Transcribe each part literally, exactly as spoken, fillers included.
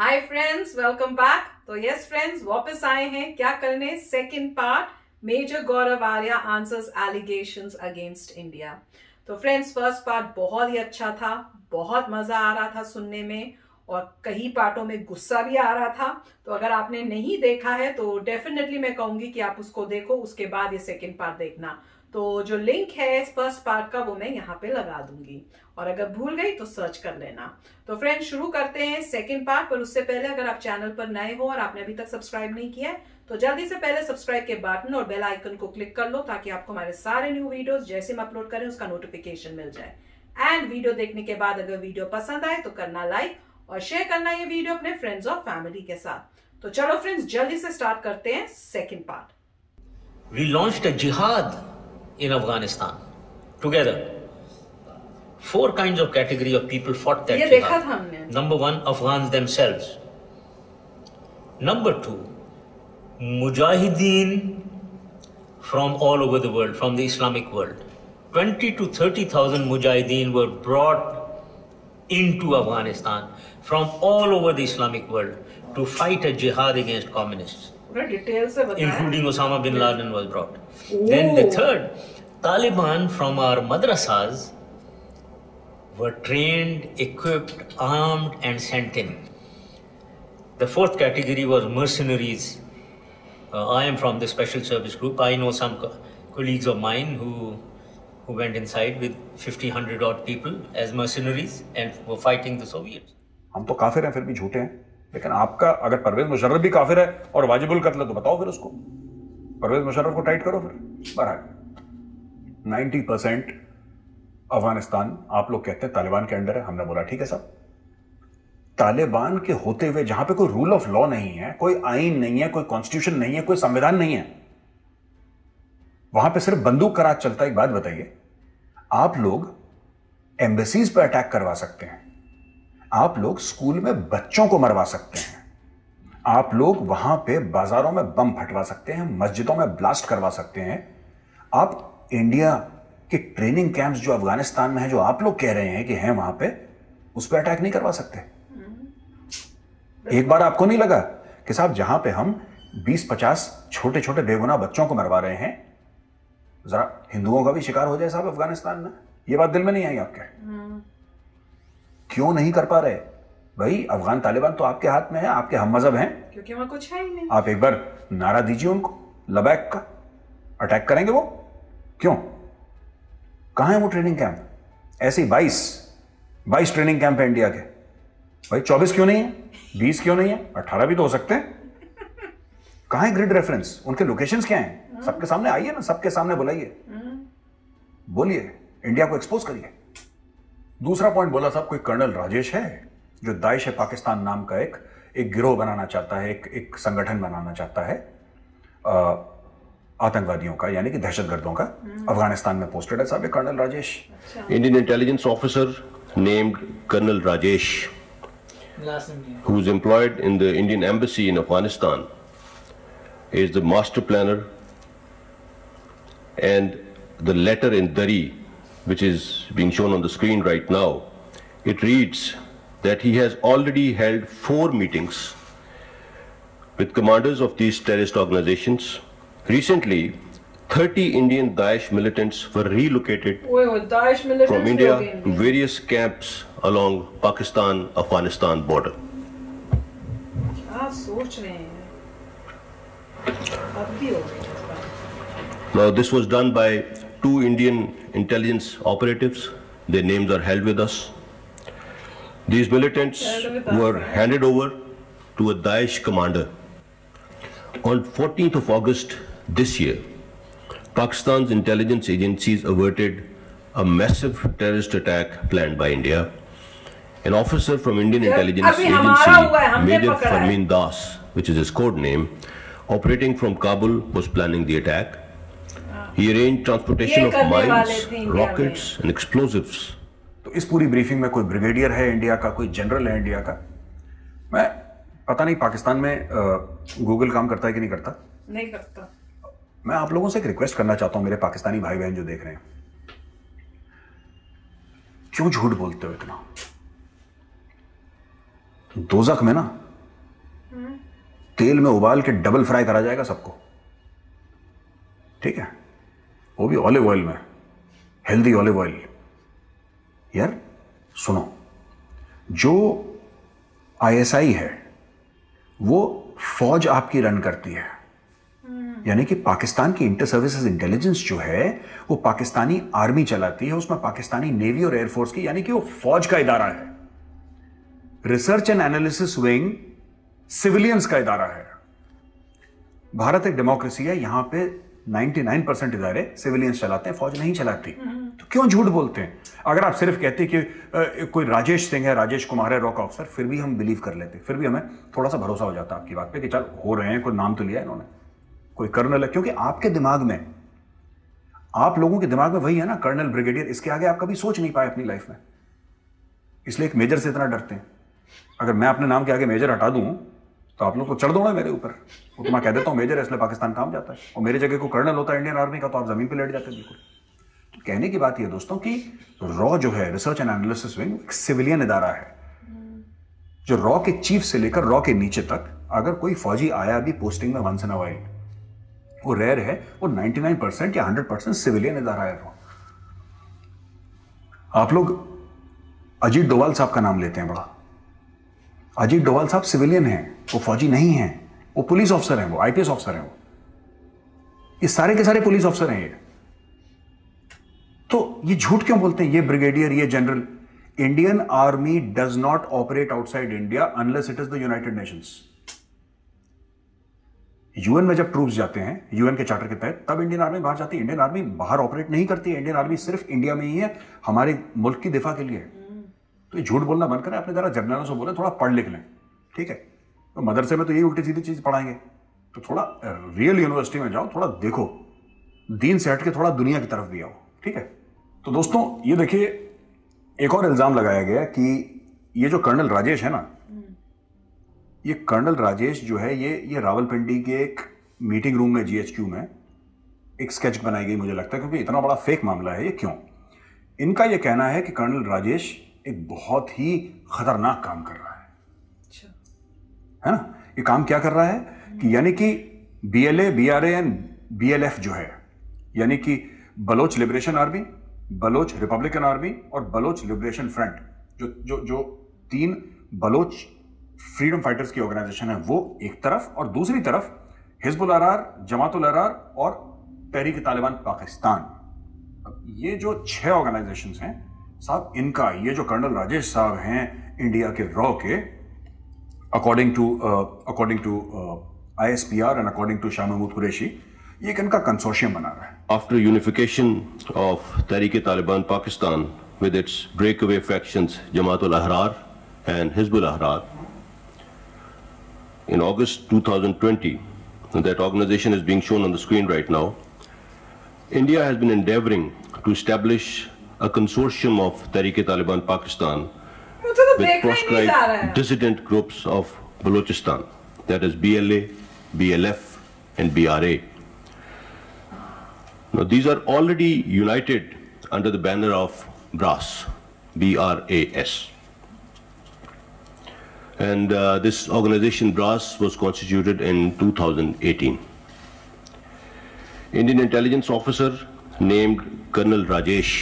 हाय friends, welcome back. तो yes friends, वापस आए हैं क्या करने, second part major Gaurav Arya answers allegations against India. तो फ्रेंड्स, फर्स्ट पार्ट बहुत ही अच्छा था, बहुत मजा आ रहा था सुनने में और कई पार्टों में गुस्सा भी आ रहा था। तो अगर आपने नहीं देखा है तो डेफिनेटली मैं कहूंगी कि आप उसको देखो, उसके बाद ये सेकेंड पार्ट देखना। तो जो लिंक है फर्स्ट पार्ट का वो मैं यहाँ पे लगा दूंगी और अगर भूल गई तो सर्च कर लेना। तो फ्रेंड्स, शुरू करते हैं सेकंड पार्ट। पर उससे पहले अगर आप चैनल पर नए हो और आपने अभी तक सब्सक्राइब नहीं किया है तो जल्दी से पहले सब्सक्राइब के बटन और बेल आइकन को क्लिक कर लो ताकि आपको हमारे सारे न्यू वीडियोस जैसे हम अपलोड करें उसका नोटिफिकेशन मिल जाए। एंड वीडियो देखने के बाद अगर वीडियो पसंद आए तो करना लाइक और शेयर करना ये वीडियो अपने फ्रेंड्स और फैमिली के साथ। तो चलो फ्रेंड्स, जल्दी से स्टार्ट करते हैं second part. We launched a jihad in Afghanistan together four kinds of category of people fought that ye dekha tha humne। number one Afghans themselves, number two mujahideen from all over the world, from the Islamic world। twenty to thirty thousand mujahideen were brought into Afghanistan from all over the Islamic world to fight a jihad against communists। Detail से बताएं। Including Osama bin Laden was brought। Ooh। Then the third, Taliban from our madrasas were trained, equipped, armed, and sent in। The fourth category was mercenaries। Uh, I am from the Special Service Group। I know some co colleagues of mine who who went inside with fifty, hundred odd people as mercenaries and were fighting the Soviets। हम तो काफिर हैं फिर भी झूठे हैं। लेकिन आपका अगर परवेज मुशर्रफ भी काफिर है और वाजिबुल कत्ल है तो बताओ फिर उसको, परवेज मुशर्रफ को टाइट करो फिर। बहरहाल नाइन्टी परसेंट अफगानिस्तान आप लोग कहते हैं तालिबान के अंडर है। हमने बोला ठीक है साहब, तालिबान के होते हुए जहां पे कोई रूल ऑफ लॉ नहीं है, कोई आईन नहीं है, कोई कॉन्स्टिट्यूशन नहीं है, कोई संविधान नहीं है, वहां पर सिर्फ बंदूक का राज चलता है। एक बात बताइए, आप लोग एम्बेसीज पर अटैक करवा सकते हैं, आप लोग स्कूल में बच्चों को मरवा सकते हैं, आप लोग वहां पे बाजारों में बम फटवा सकते हैं, मस्जिदों में ब्लास्ट करवा सकते हैं। आप इंडिया के ट्रेनिंग कैंप्स जो अफगानिस्तान में है, जो आप लोग कह रहे हैं कि हैं वहां पे, उस पर अटैक नहीं करवा सकते। एक बार आपको नहीं लगा कि साहब जहां पे हम बीस पचास छोटे छोटे बेगुनाह बच्चों को मरवा रहे हैं, जरा हिंदुओं का भी शिकार हो जाए साहब अफगानिस्तान में? यह बात दिल में नहीं आई आपके? क्यों नहीं कर पा रहे भाई? अफगान तालिबान तो आपके हाथ में है, आपके हम मजहब हैं, क्योंकि वहां कुछ है ही नहीं। आप एक बार नारा दीजिए उनको लबैक का, अटैक करेंगे वो? क्यों? कहां है वो ट्रेनिंग कैंप? ऐसे ही बाईस बाईस ट्रेनिंग कैंप है इंडिया के भाई। चौबीस क्यों नहीं है? बीस क्यों नहीं है? अट्ठारह भी तो हो सकते हैं। कहां है ग्रिड रेफरेंस? उनके लोकेशन क्या है? सबके सामने आइए ना, सबके सामने बुलाइए, बोलिए, इंडिया को एक्सपोज करिए। दूसरा पॉइंट बोला साहब, कोई कर्नल राजेश है जो दाइश पाकिस्तान नाम का एक एक गिरोह बनाना चाहता है, एक एक संगठन बनाना चाहता है आतंकवादियों का, यानी कि दहशतगर्दों का, अफगानिस्तान में पोस्टेड है साहब ये colonel Rajesh. Indian intelligence officer named colonel Rajesh who is employed in the Indian embassy in Afghanistan is the master planner and the letter in दरी which is being shown on the screen right now, it reads that he has already held four meetings with commanders of these terrorist organizations. Recently, thirty Indian Daesh militants were relocated oh, Daesh militants from India to various camps along Pakistan-Afghanistan border. Now, this was done by two Indian intelligence operatives. Their names are held with us. These militants were handed over to a Daesh commander. On fourteenth of August this year, Pakistan's intelligence agencies averted a massive terrorist attack planned by India. An officer from Indian intelligence agency, Major Farmin Das, which is his code name, operating from Kabul, was planning the attack. He arranged transportation of mines, rockets and explosives। तो इस पूरी briefing में कोई brigadier है India का, कोई general है India का। मैं पता नहीं पाकिस्तान में गूगल काम करता है कि नहीं करता, नहीं करता। मैं आप लोगों से एक रिक्वेस्ट करना चाहता हूं, मेरे पाकिस्तानी भाई बहन जो देख रहे हैं, क्यों झूठ बोलते हो इतना? दोजख में ना तेल में उबाल के डबल फ्राई करा जाएगा सबको, ठीक है, वो भी ऑलिव ऑयल में, हेल्दी ऑलिव ऑयल। यार सुनो, जो आईएसआई है वो फौज आपकी रन करती है, यानी कि पाकिस्तान की इंटर सर्विसेज इंटेलिजेंस जो है वो पाकिस्तानी आर्मी चलाती है, उसमें पाकिस्तानी नेवी और एयरफोर्स की, यानी कि वो फौज का इदारा है। Research and analysis wing civilians का इदारा है। भारत एक डेमोक्रेसी है, यहां पे निन्यानवे परसेंट इदारे सिविलियंस चलाते हैं, फौज नहीं चलाती। तो क्यों झूठ बोलते हैं? अगर आप सिर्फ कहते कि आ, कोई राजेश सिंह है, राजेश कुमार है, रॉक ऑफिसर, फिर भी हम बिलीव कर लेते, फिर भी हमें थोड़ा सा भरोसा हो जाता आपकी बात पे कि चल हो रहे हैं, कोई नाम तो लिया इन्होंने, कोई कर्नल है, क्योंकि आपके दिमाग में, आप लोगों के दिमाग में वही है ना, कर्नल, ब्रिगेडियर, इसके आगे आप कभी सोच नहीं पाए अपनी लाइफ में, इसलिए एक मेजर से इतना डरते हैं। अगर मैं अपने नाम के आगे मेजर हटा दूं तो आप लोग को चढ़ दो ना मेरे ऊपर, वो तो मैं कह देता हूँ मेजर है इसलिए पाकिस्तान काम जाता है, और मेरी जगह को कर्नल होता है इंडियन आर्मी का तो आप जमीन पर लेट जाते हैं। बिल्कुल। तो कहने की बात यह दोस्तों कि रॉ जो है, रिसर्च एंड एनालिसिस विंग, एक सिविलियन इदारा है, जो रॉ के चीफ से लेकर रॉ के नीचे तक अगर कोई फौजी आया भी पोस्टिंग में वंस इन अ वाइल, वो रेयर है, वो निन्यानवे परसेंट या सौ परसेंट सिविलियन इदारा है रॉ। आप लोग अजीत डोवाल साहब का नाम लेते हैं बड़ा, अजीत डोवाल साहब सिविलियन हैं, वो फौजी नहीं हैं, वो पुलिस ऑफिसर हैं, वो आईपीएस ऑफिसर हैं, वो ये सारे के सारे पुलिस ऑफिसर हैं ये। तो ये झूठ क्यों बोलते हैं ये ब्रिगेडियर, ये general? Indian army does not operate outside India unless it is the United Nations. UN में जब ट्रूप्स जाते हैं, यूएन के चार्टर के तहत, तब इंडियन आर्मी बाहर जाती है, इंडियन आर्मी बाहर ऑपरेट नहीं करती है, इंडियन आर्मी सिर्फ इंडिया में ही है हमारे मुल्क की दिफा के लिए। तो ये झूठ बोलना बंद करें, आपने जरा जर्नलों से बोले थोड़ा पढ़ लिख लें, ठीक है, तो मदरसे में तो यही उल्टी सीधी चीज पढ़ाएंगे, तो थोड़ा रियल यूनिवर्सिटी में जाओ, थोड़ा देखो, दीन से हट के थोड़ा दुनिया की तरफ भी आओ, ठीक है। तो दोस्तों ये देखिए, एक और इल्जाम लगाया गया कि ये जो कर्नल राजेश है ना, ये कर्नल राजेश जो है ये ये रावलपिंडी के एक मीटिंग रूम में, जीएचक्यू में एक स्केच बनाई गई, मुझे लगता है, क्योंकि इतना बड़ा फेक मामला है ये। क्यों? इनका यह कहना है कि कर्नल राजेश एक बहुत ही खतरनाक काम कर रहा है, अच्छा, है ना। ये काम क्या कर रहा है कि यानी कि बीएलए, बीआरए एंड बीएलएफ जो है, यानी कि Baloch liberation army, Baloch republican army और बलोच लिबरेशन फ्रंट, जो जो जो तीन बलोच फ्रीडम फाइटर्स की ऑर्गेनाइजेशन है, वो एक तरफ, और दूसरी तरफ हिजबुल अहरार, जमातुल अहरार और तहरीक तालिबान पाकिस्तान। अब ये जो छह ऑर्गेनाइजेशन हैं साहब, इनका, ये जो कर्नल राजेश साहब हैं इंडिया के रॉ के, according to according to ISPR and according to Shah Mahmood Qureshi, ये इनका कंसोर्शियम बना रहा है। After unification of Tehreek Taliban Pakistan with its break away factions Jamaatul Ahrar and Hizbul Ahrar in August two thousand twenty, that organisation is being shown on the screen right now, India has been endeavouring to establish a consortium of Tehreek-e-Taliban Pakistan with proscribed dissident groups of Balochistan, that is B L A, B L F and B R A. Now these are already united under the banner of B R A S, B R A S, and uh, this organization B R A S was constituted in two thousand eighteen. Indian intelligence officer named Colonel Rajesh,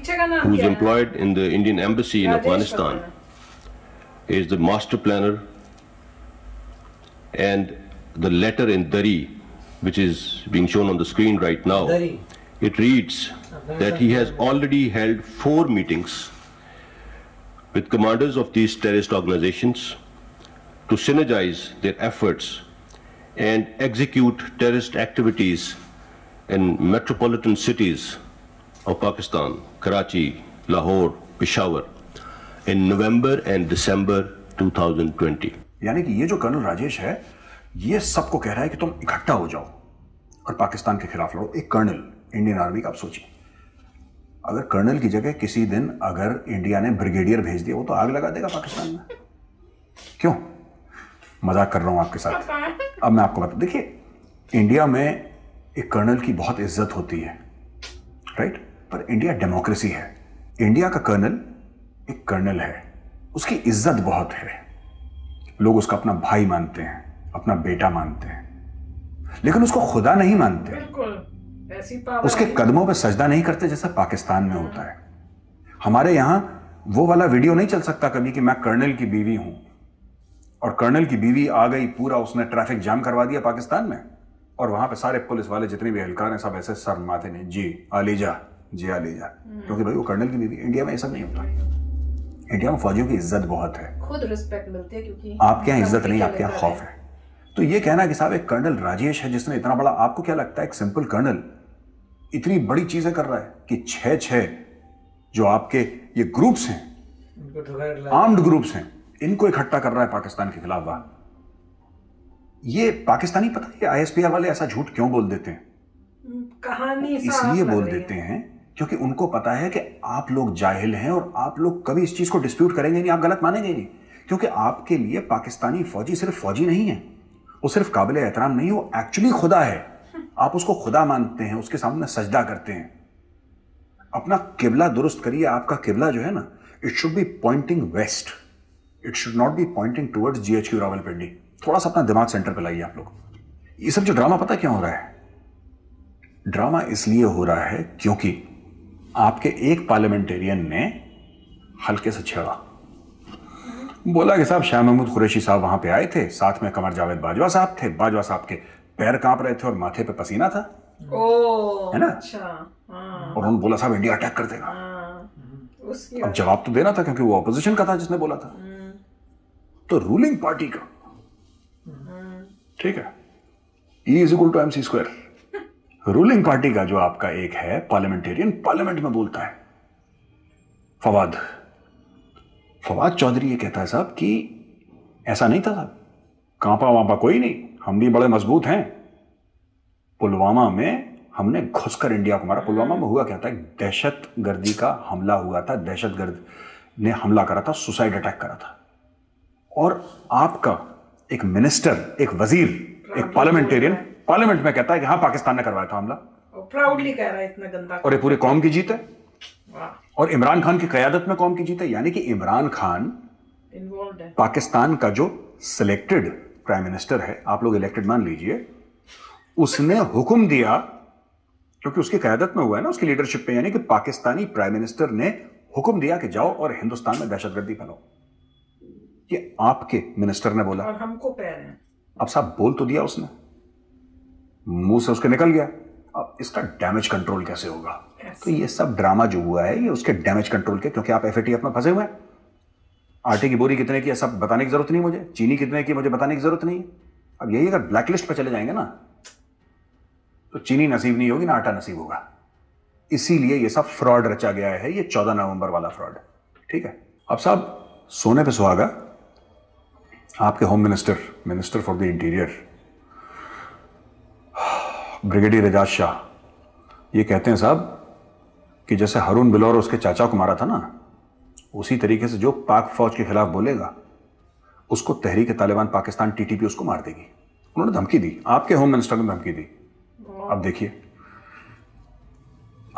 who is employed in the Indian embassy in Afghanistan, is the master planner, and the letter in Dari, which is being shown on the screen right now, it reads that he has already held four meetings with commanders of these terrorist organizations to synergize their efforts and execute terrorist activities in metropolitan cities of Pakistan, Karachi, Lahore, Peshawar, in November and December two thousand twenty. यानी कि ये जो colonel Rajesh है, ये सबको कह रहा है कि तुम इकट्ठा हो जाओ और पाकिस्तान के खिलाफ लड़ो। एक कर्नल इंडियन आर्मी का, आप सोचिए, अगर कर्नल की जगह किसी दिन अगर इंडिया ने ब्रिगेडियर भेज दिया, वो तो आग लगा देगा पाकिस्तान में। क्यों? मजाक कर रहा हूँ आपके साथ। अब मैं आपको बता, देखिए, इंडिया में एक कर्नल की बहुत इज्जत होती है, राइट, पर इंडिया डेमोक्रेसी है, इंडिया का कर्नल एक कर्नल है, उसकी इज्जत बहुत है, लोग उसका अपना भाई मानते हैं, अपना बेटा मानते हैं, लेकिन उसको खुदा नहीं मानते, उसके कदमों पे सजदा नहीं करते जैसा पाकिस्तान में होता है। हमारे यहां वो वाला वीडियो नहीं चल सकता कभी कि मैं कर्नल की बीवी हूं और कर्नल की बीवी आ गई, पूरा उसने ट्रैफिक जाम करवा दिया पाकिस्तान में, और वहां पे सारे पुलिस वाले जितने भी एहलकार हैं सब ऐसे सर माथे ने जी आलीजा जी आलीजा, क्योंकि भाई वो कर्नल की बीवी। इंडिया में ये सब नहीं होता, इंडिया में फौजियों की इज्जत बहुत है, खुद रिस्पेक्ट मिलती है, क्योंकि आपके यहाँ इज्जत नहीं, आपके यहाँ खौफ है। तो ये कहना कि साहब एक कर्नल राजेश है जिसने इतना बड़ा, आपको क्या लगता है एक सिंपल कर्नल इतनी बड़ी चीजें कर रहा है कि छह छह जो आपके ये ग्रुप्स हैं, आर्म्ड ग्रुप्स हैं, इनको इकट्ठा कर रहा है पाकिस्तान के खिलाफ। वाह, ये पाकिस्तानी पता है आईएसपीआर वाले ऐसा झूठ क्यों बोल देते हैं, कहानी इसलिए बोल देते हैं क्योंकि उनको पता है कि आप लोग जाहिल हैं और आप लोग कभी इस चीज को डिस्प्यूट करेंगे नहीं, आप गलत मानेंगे नहीं, क्योंकि आपके लिए पाकिस्तानी फौजी सिर्फ फौजी नहीं है, वो सिर्फ काबिल एहतराम नहीं, वो एक्चुअली खुदा है। आप उसको खुदा मानते हैं, उसके सामने सजदा करते हैं। अपना किबला दुरुस्त करिए, आपका किबला जो है ना, it should be pointing west, it should not be pointing towards GHQ Rawalpindi. थोड़ा सा अपना दिमाग सेंटर पे लाइए आप लोग। ये सब जो ड्रामा पता क्यों हो रहा है, ड्रामा इसलिए हो रहा है क्योंकि आपके एक पार्लियामेंटेरियन ने हल्के से छेड़ा, बोला कि साहब शाह महमूद कुरैशी साहब वहां पे आए थे, साथ में कमर जावेद बाजवा साहब थे, बाजवा साहब के पैर कांप रहे थे और माथे पे पसीना था, ओ, है ना? अच्छा, और उन्होंने बोला साहब इंडिया अटैक कर देगा। अब जवाब तो देना था क्योंकि वो ऑपोजिशन का था जिसने बोला था, तो रूलिंग पार्टी का, ठीक है, E is equal to M C square, ruling party का जो आपका एक है पार्लियामेंटेरियन पार्लियामेंट में बोलता है, फवाद फवाद चौधरी ये कहता है साहब कि ऐसा नहीं था साहब, कांपा वांपा कोई नहीं, हम भी बड़े मजबूत हैं, पुलवामा में हमने घुसकर इंडिया को मारा। पुलवामा में हुआ क्या था, दहशत गर्दी का हमला हुआ था, दहशत गर्द ने हमला करा था, सुसाइड अटैक करा था, और आपका एक मिनिस्टर, एक वजीर, एक पार्लियामेंटेरियन पार्लियामेंट में कहता है कि हाँ पाकिस्तान ने करवाया था हमला, प्राउडली कह रहा है, इतना गंदा, और ये पूरे कौम की जीत है, और इमरान खान की कयादत में कौम की जीत है। यानी कि इमरान खान इन्वॉल्वड है, पाकिस्तान का जो सिलेक्टेड प्राइम मिनिस्टर है, आप लोग इलेक्टेड मान लीजिए, उसने हुक्म दिया, क्योंकि उसकी क़यादत में हुआ है ना, उसकी लीडरशिप पे, यानी कि पाकिस्तानी प्राइम मिनिस्टर ने हुक्म दिया कि जाओ और हिंदुस्तान में दहशतगर्दी फैलाओ। ये आपके मिनिस्टर ने बोला और हमको पैर है। अब साहब बोल तो दिया उसने, मुंह से उसके निकल गया, अब इसका डैमेज कंट्रोल कैसे होगा? तो ये सब ड्रामा जो हुआ है ये उसके डैमेज कंट्रोल के, क्योंकि आप एफ ए टी एफ में फंसे हुए हैं। आटे की बोरी कितने की है सब बताने की जरूरत नहीं मुझे, चीनी कितने की मुझे बताने की जरूरत नहीं। अब यही अगर ब्लैकलिस्ट पर चले जाएंगे ना तो चीनी नसीब नहीं होगी ना आटा नसीब होगा। इसीलिए ये सब फ्रॉड रचा गया है, ये चौदह नवंबर वाला फ्रॉड, ठीक है। अब साहब सोने पे सुहागा, आपके home minister, minister for the interior brigadier Ejaz Shah, ये कहते हैं साहब कि जैसे हारून बिलौर उसके चाचा को मारा था ना, उसी तरीके से जो पाक फौज के खिलाफ बोलेगा उसको Tehreek Taliban Pakistan T T P उसको मार देगी। उन्होंने धमकी दी, आपके होम मिनिस्टर ने धमकी दी। अब देखिए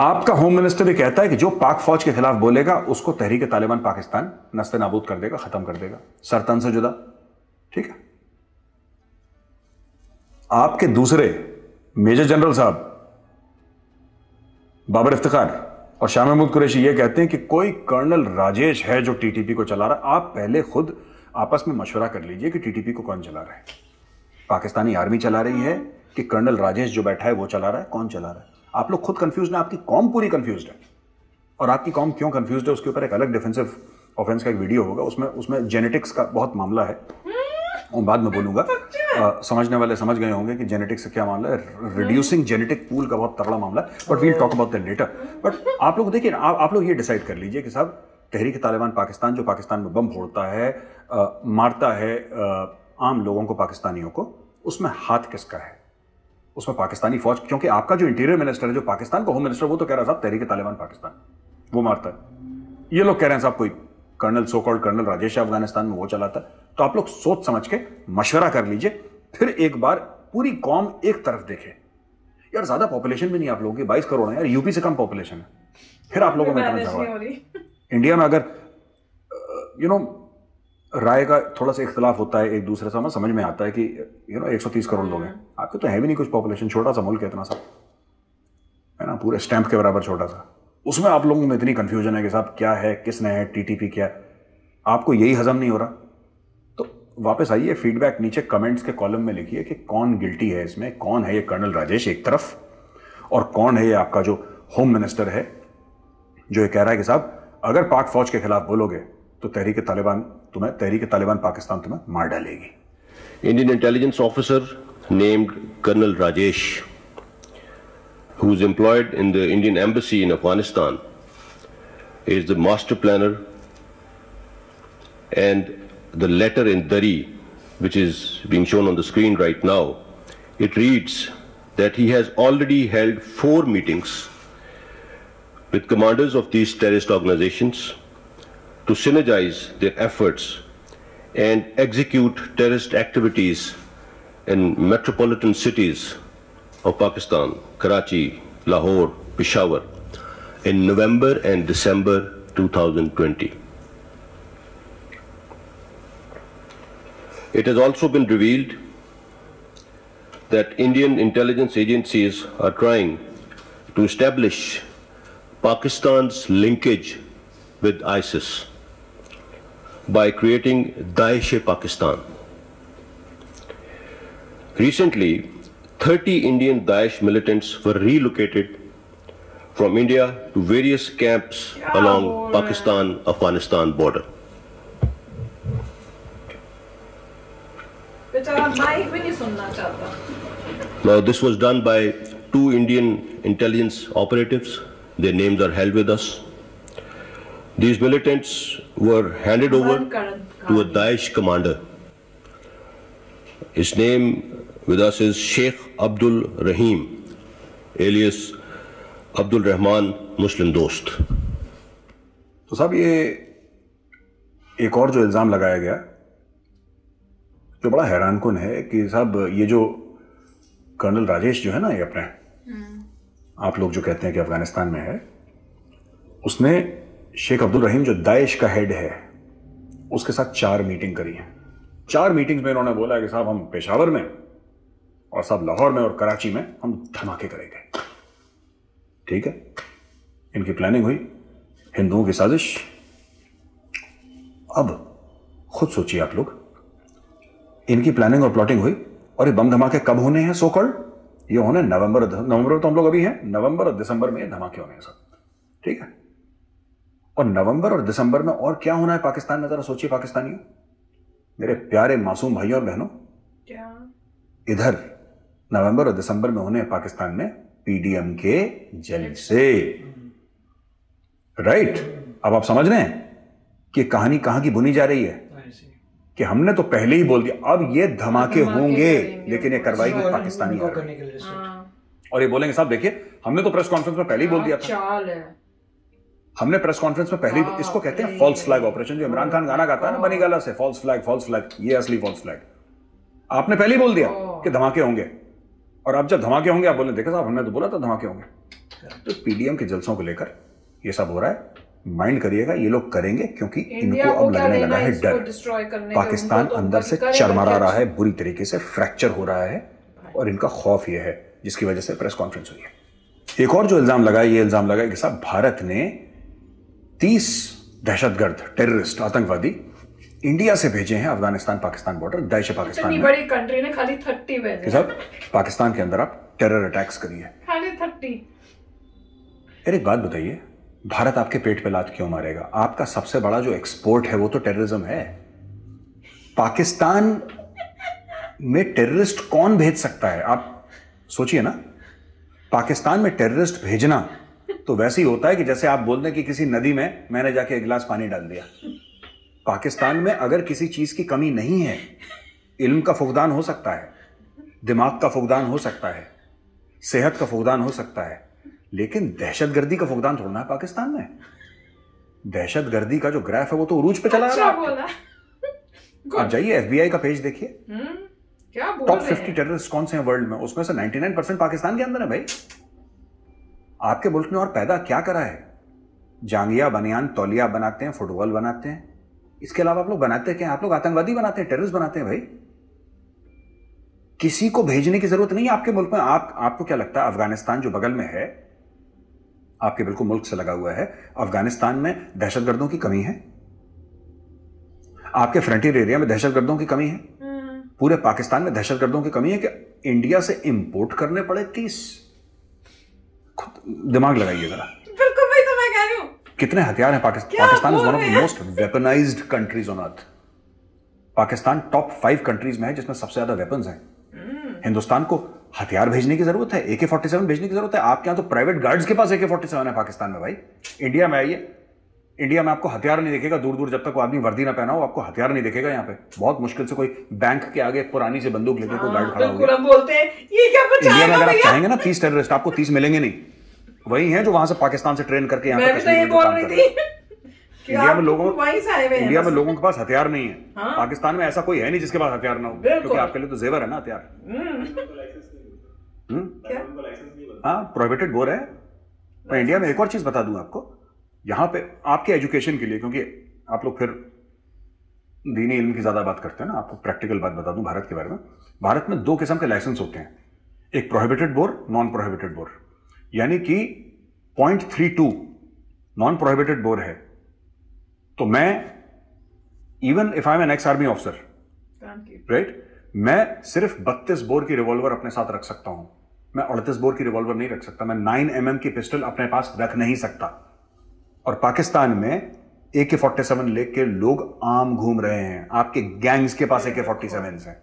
आपका होम मिनिस्टर ये कहता है कि जो पाक फौज के खिलाफ बोलेगा उसको तहरीक तालिबान पाकिस्तान नस्ते नाबूद कर देगा, खत्म कर देगा, सरतन से जुदा, ठीक है। आपके दूसरे मेजर जनरल साहब बाबर इफ्तिखार और शाह महमूद कुरैशी ये कहते हैं कि कोई कर्नल राजेश है जो टीटीपी को चला रहा। आप पहले खुद आपस में मशवरा कर लीजिए कि टीटीपी को कौन चला रहा है, पाकिस्तानी आर्मी चला रही है कि कर्नल राजेश जो बैठा है वो चला रहा है, कौन चला रहा है? आप लोग खुद कंफ्यूज ना, आपकी कौम पूरी कंफ्यूज है। और आपकी कौम क्यों कंफ्यूज है उसके ऊपर एक अलग डिफेंसिव ऑफेंस का एक वीडियो होगा, उसमें उसमें जेनेटिक्स का बहुत मामला है, और बाद में बोलूंगा, आ, समझने वाले समझ गए होंगे कि जेनेटिक्स से क्या मामला है, रिड्यूसिंग जेनेटिक पूल का बहुत तगड़ा मामला है, but we'll talk about that letter. But आप लोग देखिए, आप, आप लोग ये डिसाइड कर लीजिए कि साहब तहरीक तालिबान पाकिस्तान जो पाकिस्तान में बम फोड़ता है, आ, मारता है आ, आम लोगों को, पाकिस्तानियों को, उसमें हाथ किसका है? उसमें पाकिस्तानी फौज, क्योंकि आपका जो इंटीरियर मिनिस्टर है जो पाकिस्तान का होम मिनिस्टर, वो तो कह रहा है साहब तहरीक तालिबान पाकिस्तान वो मारता है, ये लोग कह रहे हैं साहब कोई colonel, so called colonel Rajesh Afghanistan में वो चलाता है। तो आप लोग सोच समझ के मशवरा कर लीजिए, फिर एक बार पूरी कौम एक तरफ देखे। यार ज्यादा पॉपुलेशन भी नहीं आप लोगों की, बाईस करोड़ है यार, यूपी से कम पॉपुलेशन है, फिर आप लोगों में इतना झगड़ा। इंडिया में अगर यू नो राय का थोड़ा सा इख्तलाफ होता है एक दूसरे से, समझ में आता है कि यू नो एक सौ तीस करोड़ लोग हैं, आपके तो है भी नहीं कुछ पॉपुलेशन, छोटा सा मुल्क है इतना सा, है ना, पूरे स्टैंप के बराबर छोटा सा, उसमें आप लोगों में इतनी कन्फ्यूजन है कि साहब क्या है, किसने है, टीटीपी क्या है, आपको यही हजम नहीं हो रहा। तो वापस आइए, फीडबैक नीचे कमेंट्स के कॉलम में लिखिए कि कौन गिल्टी है इसमें, कौन है ये कर्नल राजेश एक तरफ, और कौन है ये आपका जो होम मिनिस्टर है जो ये कह रहा है कि साहब अगर पाक फौज के खिलाफ बोलोगे तो तहरीक तालिबान तुम्हें तहरीक तालिबान पाकिस्तान तुम्हें मार डालेगी। Indian intelligence officer named colonel Rajesh who is employed in the Indian embassy in Afghanistan is the master planner, and the letter in Dari which is being shown on the screen right now, it reads that he has already held four meetings with commanders of these terrorist organizations to synergize their efforts and execute terrorist activities in metropolitan cities of Pakistan, Karachi, Lahore, Peshawar, in November and December twenty twenty. It has also been revealed that Indian intelligence agencies are trying to establish Pakistan's linkage with ISIS by creating Daesh-e-Pakistan. Recently, thirty Indian Daesh militants were relocated from India to various camps along Pakistan-Afghanistan border. Now this was done by two Indian intelligence operatives. Their names are held with us. These militants were handed over to a Daesh commander. His name with us is Sheikh Abdul Rahim, alias Abdul Rahman Muslim दोस्त। तो साहब ये एक और जो इल्ज़ाम लगाया गया जो बड़ा हैरान कुन है कि साहब ये जो कर्नल राजेश जो है ना, ये अपने आप लोग जो कहते हैं कि अफगानिस्तान में है, उसने शेख अब्दुल रहीम जो दाइश का हेड है उसके साथ चार मीटिंग करी है। चार मीटिंग्स में इन्होंने बोला कि साहब हम पेशावर में और साहब लाहौर में और कराची में हम धमाके करेंगे। ठीक है, इनकी प्लानिंग हुई, हिंदुओं की साजिश। अब खुद सोचिए आप लोग, इनकी प्लानिंग और प्लॉटिंग हुई और ये बम धमाके कब होने हैं? सो कॉल्ड ये होने नवंबर नवंबर तो हम लोग अभी हैं, नवंबर और दिसंबर में धमाके होने हैं सब। ठीक है, और नवंबर और दिसंबर में और क्या होना है पाकिस्तान में, जरा सोचिए पाकिस्तानियों, मेरे प्यारे मासूम भाइयों और बहनों। इधर नवंबर और दिसंबर में होने पाकिस्तान में पीडीएम के जलसे, राइट? अब आप समझ रहे हैं कि कहानी कहां की बुनी जा रही है कि हमने तो पहले ही बोल दिया अब ये धमाके होंगे, लेकिन ये कार्रवाई पाकिस्तानी करने के लिए, और ये बोलेंगे साहब देखिए हमने तो प्रेस कॉन्फ्रेंस में पहले ही बोल दिया था, हमने प्रेस कॉन्फ्रेंस में पहले। इसको कहते हैं फॉल्स फ्लैग ऑपरेशन, जो इमरान खान गाना गाता है ना बनी गाला से, फॉल्स फ्लैग फॉल्स फ्लैग, ये असली फॉल्स फ्लैग। आपने पहले ही बोल दिया कि धमाके होंगे, और अब जब धमाके होंगे आप बोले देखो साहब हमने तो बोला था धमाके होंगे। तो पीडीएम के जलसों को लेकर ये सब हो रहा है, माइंड करिएगा ये लोग करेंगे, क्योंकि इनको अब लगने लगा है डर। पाकिस्तान अंदर से चरमरा रहा है, बुरी तरीके से फ्रैक्चर हो रहा है, और इनका खौफ यह है जिसकी वजह से प्रेस कॉन्फ्रेंस हुई है। एक और जो इल्जाम लगा, ये इल्जाम लगा कि साहब भारत ने तीस दहशतगर्द टेररिस्ट आतंकवादी इंडिया से भेजे हैं अफगानिस्तान पाकिस्तान बॉर्डर दाइश पाकिस्तान में। बड़ी कंट्री ने खाली थर्टी भेजे साहब पाकिस्तान के अंदर, आप टेरर अटैक्स करिए खाली थर्टी। अरे एक बात बताइए, भारत आपके पेट पे लात क्यों मारेगा? आपका सबसे बड़ा जो एक्सपोर्ट है वो तो टेररिज्म है। पाकिस्तान में टेररिस्ट कौन भेज सकता है? आप सोचिए ना, पाकिस्तान में टेररिस्ट भेजना तो वैसे ही होता है कि जैसे आप बोल दें कि किसी नदी में मैंने जाके एक गिलास पानी डाल दिया। पाकिस्तान में अगर किसी चीज की कमी नहीं है, इल्म का फुकदान हो सकता है, दिमाग का फुकदान हो सकता है, सेहत का फुकदान हो सकता है, लेकिन दहशतगर्दी का फुकदान थोड़ा है पाकिस्तान में। दहशतगर्दी का जो ग्राफ है वो तो उरूज पे चला रहा है। आप जाइए एफबीआई का पेज देखिए, टॉप फिफ्टी टेररिस्ट कौन से हैं वर्ल्ड में, उसमें से नाइनटी नाइन परसेंट पाकिस्तान के अंदर है। भाई आपके मुल्क ने और पैदा क्या करा है? जांगिया बनियान तौलिया बनाते हैं, फुटबॉल बनाते हैं, इसके अलावा आप लोग बनाते क्या? आप लोग आतंकवादी बनाते हैं, टेररिस्ट बनाते हैं भाई। किसी को भेजने की जरूरत नहीं है आपके मुल्क में। आप आपको क्या लगता है अफगानिस्तान जो बगल में है, आपके बिल्कुल मुल्क से लगा हुआ है, अफगानिस्तान में दहशतगर्दों की कमी है? आपके फ्रंटियर एरिया में दहशतगर्दों की कमी है? पूरे पाकिस्तान में दहशतगर्दों की कमी है कि इंडिया से इंपोर्ट करने पड़े तीस? दिमाग लगाइए जरा। बिल्कुल भाई, तो मैं कह रही हूं कितने हथियार हैं। Pakistan is one of the most weaponised countries on earth. Pakistan top five countries में है जिसमें सबसे ज्यादा वेपन्स हैं। हिंदुस्तान को हथियार भेजने की जरूरत है, एके फोर्टी सेवन भेजने की जरूरत है। आपके यहाँ तो प्राइवेट गार्ड्स के पास एके फोर्टी सेवन है पाकिस्तान में भाई। इंडिया में आइए, इंडिया में आपको हथियार नहीं दिखेगा दूर दूर, जब तक वो आदमी वर्दी ना पहना हो आपको हथियार नहीं दिखेगा। यहाँ पे बहुत मुश्किल से कोई बैंक के आगे पुरानी से बंदूक लेके कोई गार्ड खड़ा होगा। इंडिया में अगर आप चाहेंगे ना तीस टेररिस्ट, आपको तीस मिलेंगे नहीं, वही है जो वहां से पाकिस्तान से ट्रेन करके यहाँ पे। इंडिया में लोगों इंडिया में लोगों के पास हथियार नहीं है। हाँ? पाकिस्तान में ऐसा कोई है नहीं जिसके पास हथियार ना हो, क्योंकि आपके लिए तो जेवर है ना हथियार। हाँ, प्रोहिबिटेड गोर है। पर इंडिया में एक और चीज बता दूं आपको, यहाँ पे आपके एजुकेशन के लिए, क्योंकि आप लोग फिर दीनी इल्म की ज्यादा बात करते हैं ना, आपको प्रैक्टिकल बात बता दूं भारत के बारे में। भारत में दो किस्म के लाइसेंस होते हैं, एक prohibited bore, non prohibited bore. यानी कि point three two non prohibited bore है, तो मैं even if I am an ex army officer, right, मैं सिर्फ बत्तीस बोर की रिवॉल्वर अपने साथ रख सकता हूं, मैं अड़तीस बोर की रिवॉल्वर नहीं रख सकता, मैं नाइन एम एम की पिस्टल अपने पास रख नहीं सकता। और पाकिस्तान में ए के फोर्टी सेवन लेके लोग आम घूम रहे हैं। आपके गैंग्स के पास ए के फोर्टी सेवन है,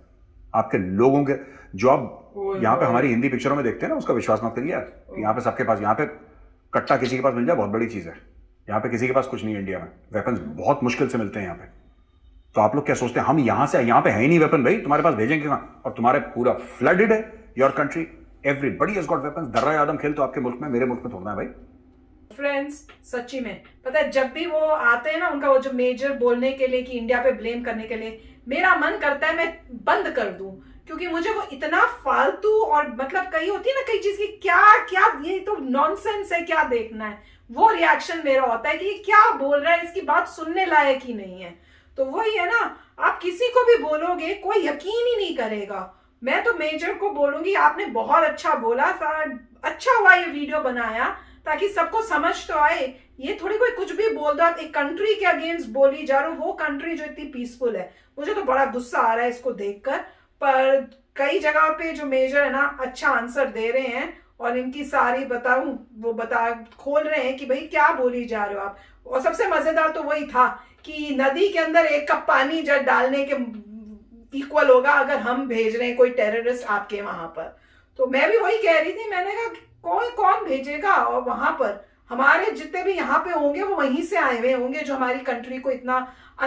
आपके लोगों के जो आप यहाँ पे हमारी हिंदी पिक्चरों में देखते हैं ना, उसका विश्वास मत करिए यार। यहाँ पे सबके पास, यहाँ पे कट्टा किसी के पास मिल जाए बहुत बड़ी चीज है। यहाँ पे किसी के पास कुछ नहीं है इंडिया में, वेपन्स बहुत मुश्किल से मिलते हैं यहाँ पे। तो आप लोग क्या सोचते हैं हम यहाँ से, यहाँ पे है ही नहीं वेपन भाई, तुम्हारे पास भेजेंगे कहाँ? और तुम्हारे पूरा फ्लडेड है your country, everybody has got weapons. Darra Adam खेल तो आपके मुल्क में, मेरे मुल्क में थोड़ा है भाई। फ्रेंड्स सच्ची में पता है, जब भी वो आते हैं ना, उनका वो जो मेजर बोलने के लिए कि इंडिया पे ब्लेम करने के लिए, मेरा मन करता है मैं बंद कर दूं, क्योंकि मुझे वो इतना फालतू और मतलब कहीं होती है ना कई चीज की क्या क्या ये तो नॉनसेंस है, क्या देखना है, वो रिएक्शन मेरा होता है कि ये क्या बोल रहा है, इसकी बात सुनने लायक ही नहीं है। तो वही है ना, आप किसी को भी बोलोगे कोई यकीन ही नहीं करेगा। मैं तो मेजर को बोलूंगी आपने बहुत अच्छा बोला था, अच्छा हुआ ये वीडियो बनाया ताकि सबको समझ तो आए। ये थोड़ी कोई कुछ भी बोल दो, आप एक कंट्री के अगेंस्ट बोली जा रहे हो, वो कंट्री जो इतनी पीसफुल है। मुझे तो बड़ा गुस्सा आ रहा है इसको देखकर, पर कई जगह पे जो मेजर है ना अच्छा आंसर दे रहे हैं, और इनकी सारी बताऊं वो बता खोल रहे हैं कि भाई क्या बोली जा रहे हो आप। और सबसे मजेदार तो वही था कि नदी के अंदर एक कप पानी जब डालने के इक्वल होगा अगर हम भेज रहे हैं कोई टेररिस्ट आपके वहां पर। तो मैं भी वही कह रही थी, मैंने कहा कौन कौन भेजेगा, और वहां पर हमारे जितने भी यहाँ पे होंगे वो वहीं से आए हुए होंगे जो हमारी कंट्री को इतना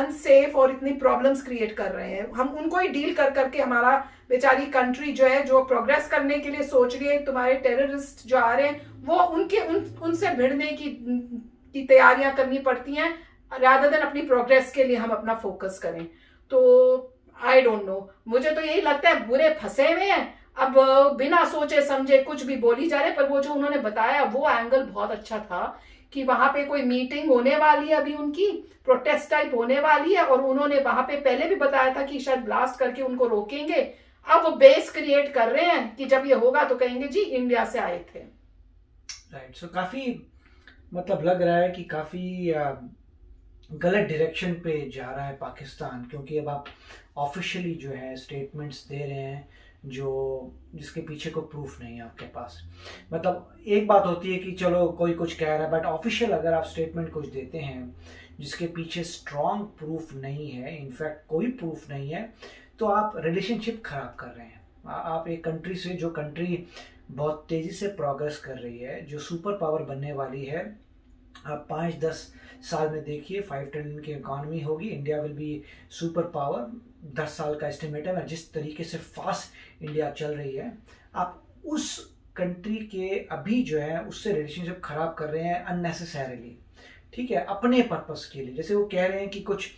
अनसेफ और इतनी प्रॉब्लम्स क्रिएट कर रहे हैं। हम उनको ही डील कर करके हमारा बेचारी कंट्री जो है, जो प्रोग्रेस करने के लिए सोच रही है, तुम्हारे टेररिस्ट जो आ रहे हैं वो उनके उन उनसे भिड़ने की की तैयारियां करनी पड़ती हैं, रादर देन अपनी प्रोग्रेस के लिए हम अपना फोकस करें। तो आई डोंट नो, मुझे तो यही लगता है बुरे फंसे हुए हैं, अब बिना सोचे समझे कुछ भी बोली जा रहे। पर वो जो उन्होंने बताया वो एंगल बहुत अच्छा था कि वहां पे कोई मीटिंग होने वाली है अभी, उनकी प्रोटेस्ट टाइप होने वाली है, और उन्होंने वहां पे पहले भी बताया था कि शायद ब्लास्ट करके उनको रोकेंगे। अब वो बेस क्रिएट कर रहे हैं कि जब ये होगा तो कहेंगे जी इंडिया से आए थे, राइट। सो काफी मतलब लग रहा है कि काफी गलत डायरेक्शन पे जा रहा है पाकिस्तान, क्योंकि अब आप ऑफिशियली जो है स्टेटमेंट्स दे रहे हैं जो जिसके पीछे कोई प्रूफ नहीं है आपके पास। मतलब एक बात होती है कि चलो कोई कुछ कह रहा है, बट ऑफिशियल अगर आप स्टेटमेंट कुछ देते हैं जिसके पीछे स्ट्रॉन्ग प्रूफ नहीं है, इनफैक्ट कोई प्रूफ नहीं है, तो आप रिलेशनशिप खराब कर रहे हैं। आप एक कंट्री से, जो कंट्री बहुत तेज़ी से प्रोग्रेस कर रही है, जो सुपर पावर बनने वाली है, आप पाँच दस साल में देखिए फाइव ट्रिलियन की इकॉनमी होगी, India will be super power, दस साल का एस्टिमेट है। जिस तरीके से फास्ट इंडिया चल रही है, आप उस कंट्री के अभी जो है उससे रिलेशनशिप खराब कर रहे हैं अननेसेसरीली, ठीक है, अपने पर्पस के लिए। जैसे वो कह रहे हैं कि कुछ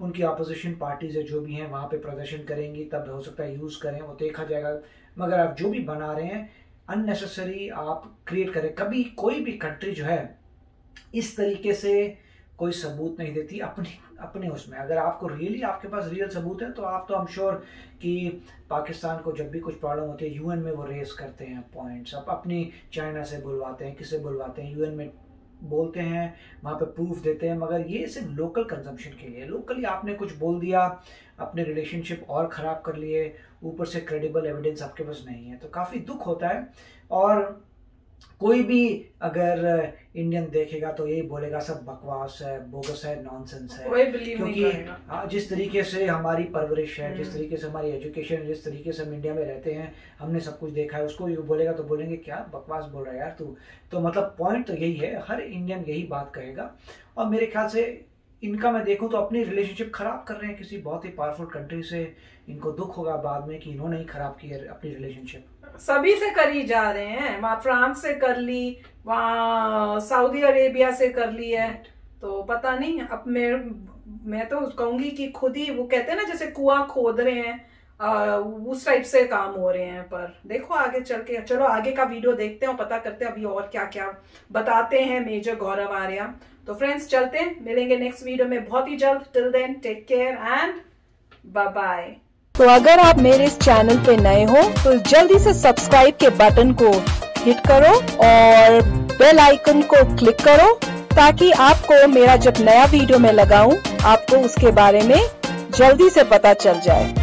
उनकी अपोजिशन पार्टीज है जो भी हैं वहाँ पे प्रदर्शन करेंगी, तब हो सकता है यूज़ करें, वो देखा जाएगा। मगर आप जो भी बना रहे हैं अननेसेसरी आप क्रिएट करें। कभी कोई भी कंट्री जो है इस तरीके से कोई सबूत नहीं देती अपनी अपने उसमें, अगर आपको रियली आपके पास रियल सबूत है तो आप तो आई एम श्योर कि पाकिस्तान को जब भी कुछ प्रॉब्लम होती है यूएन में वो रेस करते हैं पॉइंट्स, आप अपनी चाइना से बुलवाते हैं, किसे बुलवाते हैं, यूएन में बोलते हैं, वहाँ पे प्रूफ देते हैं, मगर ये सिर्फ लोकल कंजम्पशन के लिए। लोकली आपने कुछ बोल दिया, अपने रिलेशनशिप और ख़राब कर लिए, ऊपर से क्रेडिबल एविडेंस आपके पास नहीं है, तो काफ़ी दुख होता है। और कोई भी अगर इंडियन देखेगा तो यही बोलेगा सब बकवास है, बोगस है, नॉनसेंस है, क्योंकि जिस तरीके से हमारी परवरिश है, जिस तरीके से हमारी एजुकेशन है, जिस तरीके से हम इंडिया में रहते हैं, हमने सब कुछ देखा है, उसको ये बोलेगा तो बोलेंगे क्या बकवास बोल रहा है यार तू। तो मतलब पॉइंट तो यही है, हर इंडियन यही बात कहेगा। और मेरे ख्याल से इनका मैं देखूँ तो अपनी रिलेशनशिप ख़राब कर रहे हैं किसी बहुत ही पावरफुल कंट्री से, इनको दुख होगा बाद में कि इन्होंने ही ख़राब की है अपनी रिलेशनशिप। सभी से करी जा रहे हैं, वहाँ फ्रांस से कर ली, वहाँ सऊदी अरेबिया से कर ली है, तो पता नहीं। अब मैं मैं तो कहूँगी कि खुद ही वो कहते हैं ना जैसे कुआं खोद रहे हैं, आ, उस टाइप से काम हो रहे हैं। पर देखो आगे चल के, चलो आगे का वीडियो देखते हैं और पता करते हैं अभी और क्या क्या बताते हैं मेजर गौरव आर्या। तो फ्रेंड्स चलते हैं, मिलेंगे नेक्स्ट वीडियो में बहुत ही जल्द। Till then take care and bye bye. तो अगर आप मेरे इस चैनल पे नए हो तो जल्दी से सब्सक्राइब के बटन को हिट करो और बेल आइकन को क्लिक करो ताकि आपको मेरा जब नया वीडियो में लगाऊं आपको उसके बारे में जल्दी से पता चल जाए।